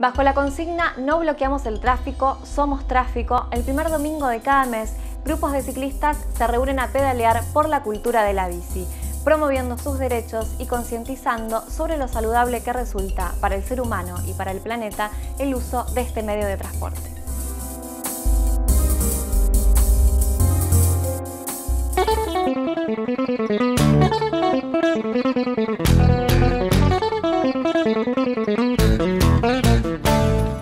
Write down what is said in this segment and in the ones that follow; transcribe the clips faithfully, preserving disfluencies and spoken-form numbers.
Bajo la consigna "No bloqueamos el tráfico, somos tráfico", el primer domingo de cada mes, grupos de ciclistas se reúnen a pedalear por la cultura de la bici, promoviendo sus derechos y concientizando sobre lo saludable que resulta para el ser humano y para el planeta el uso de este medio de transporte.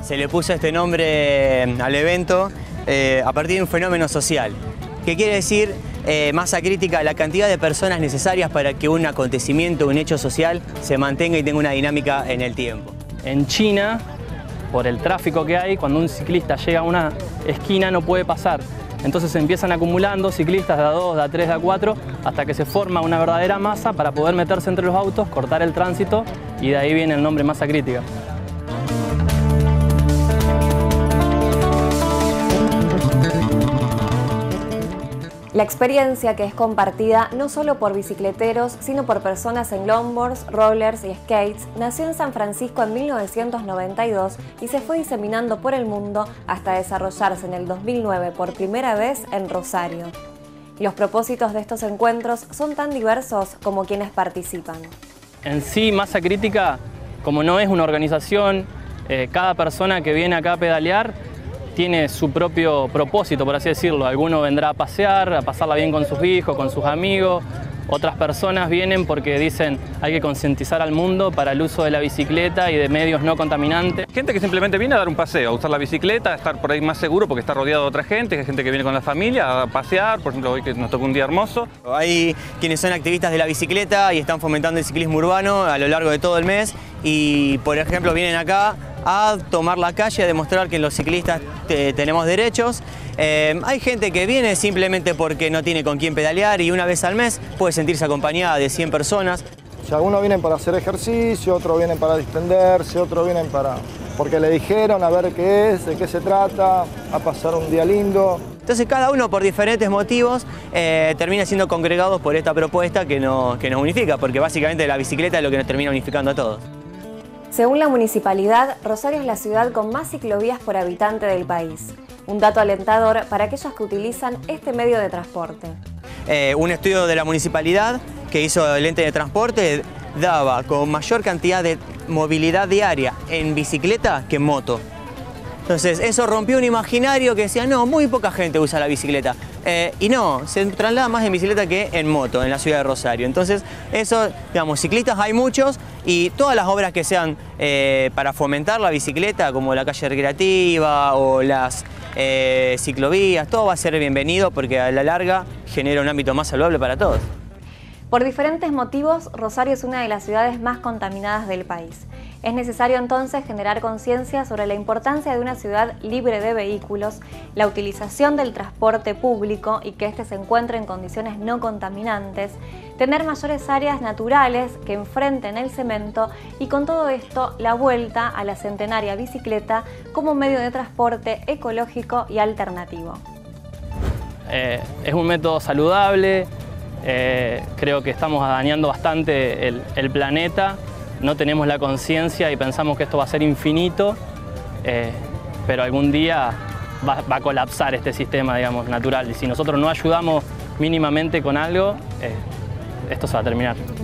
Se le puso este nombre al evento eh, a partir de un fenómeno social. ¿Qué quiere decir? Eh, masa crítica, la cantidad de personas necesarias para que un acontecimiento, un hecho social, se mantenga y tenga una dinámica en el tiempo. En China, por el tráfico que hay, cuando un ciclista llega a una esquina no puede pasar. Entonces se empiezan acumulando ciclistas de a dos, de a tres, de a cuatro, hasta que se forma una verdadera masa para poder meterse entre los autos, cortar el tránsito, y de ahí viene el nombre masa crítica. La experiencia, que es compartida no solo por bicicleteros, sino por personas en longboards, rollers y skates, nació en San Francisco en mil novecientos noventa y dos y se fue diseminando por el mundo hasta desarrollarse en el dos mil nueve por primera vez en Rosario. Los propósitos de estos encuentros son tan diversos como quienes participan. En sí, Masa Crítica, como no es una organización, eh, cada persona que viene acá a pedalear tiene su propio propósito, por así decirlo. Alguno vendrá a pasear, a pasarla bien con sus hijos, con sus amigos. Otras personas vienen porque dicen hay que concientizar al mundo para el uso de la bicicleta y de medios no contaminantes. Gente que simplemente viene a dar un paseo, a usar la bicicleta, a estar por ahí más seguro porque está rodeado de otra gente, que hay gente que viene con la familia a pasear, por ejemplo hoy que nos tocó un día hermoso. Hay quienes son activistas de la bicicleta y están fomentando el ciclismo urbano a lo largo de todo el mes y por ejemplo vienen acá a tomar la calle, a demostrar que los ciclistas te, tenemos derechos. Eh, hay gente que viene simplemente porque no tiene con quién pedalear y una vez al mes puede sentirse acompañada de cien personas. O sea, algunos vienen para hacer ejercicio, otros vienen para distenderse, otros vienen para... porque le dijeron a ver qué es, de qué se trata, a pasar un día lindo. Entonces cada uno por diferentes motivos eh, termina siendo congregados por esta propuesta que nos, que nos unifica, porque básicamente la bicicleta es lo que nos termina unificando a todos. Según la municipalidad, Rosario es la ciudad con más ciclovías por habitante del país. Un dato alentador para aquellos que utilizan este medio de transporte. Eh, un estudio de la municipalidad que hizo el ente de transporte daba con mayor cantidad de movilidad diaria en bicicleta que en moto. Entonces eso rompió un imaginario que decía, no, muy poca gente usa la bicicleta. Eh, y no, se traslada más en bicicleta que en moto en la ciudad de Rosario. Entonces eso, digamos, ciclistas hay muchos y todas las obras que sean eh, para fomentar la bicicleta, como la calle recreativa o las eh, ciclovías, todo va a ser bienvenido porque a la larga genera un ámbito más saludable para todos. Por diferentes motivos, Rosario es una de las ciudades más contaminadas del país. Es necesario entonces generar conciencia sobre la importancia de una ciudad libre de vehículos, la utilización del transporte público y que éste se encuentre en condiciones no contaminantes, tener mayores áreas naturales que enfrenten el cemento y con todo esto la vuelta a la centenaria bicicleta como medio de transporte ecológico y alternativo. Eh, es un método saludable. Eh, creo que estamos dañando bastante el, el planeta, no tenemos la conciencia y pensamos que esto va a ser infinito, eh, pero algún día va, va a colapsar este sistema, digamos, natural. Y si nosotros no ayudamos mínimamente con algo, eh, esto se va a terminar.